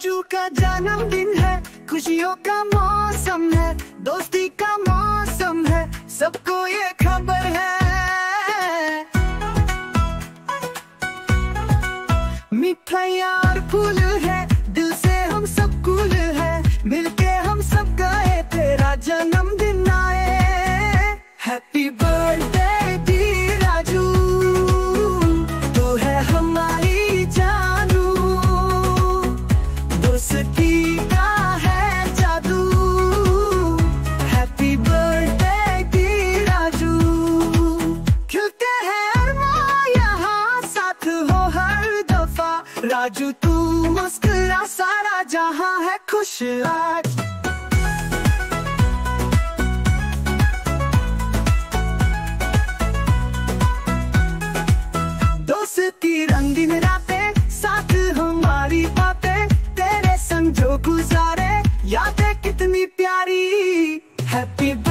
राजू का जन्मदिन है, खुशियों का मौसम है, दोस्ती का मौसम है, सबको ये खबर है। मिठाइयाँ और फूल है, दिल से हम सब कूल है, मिलके हम सब गाए तेरा जन्मदिन आए। हैप्पी बर्थडे डियर राजू, तू है हमारी जानू, दोस्ती का है जादू। हैप्पी बर्थडे डियर राजू, खिलते हैं अरमां यहाँ, साथ हो हर दफा राजू, तू मुस्कुरा सारा जहाँ है खुश आज। दोस्ती रंग दिन रातें, साथ हमारी बातें, तेरे संग जो गुजारे यादें कितनी प्यारी। हैप्पी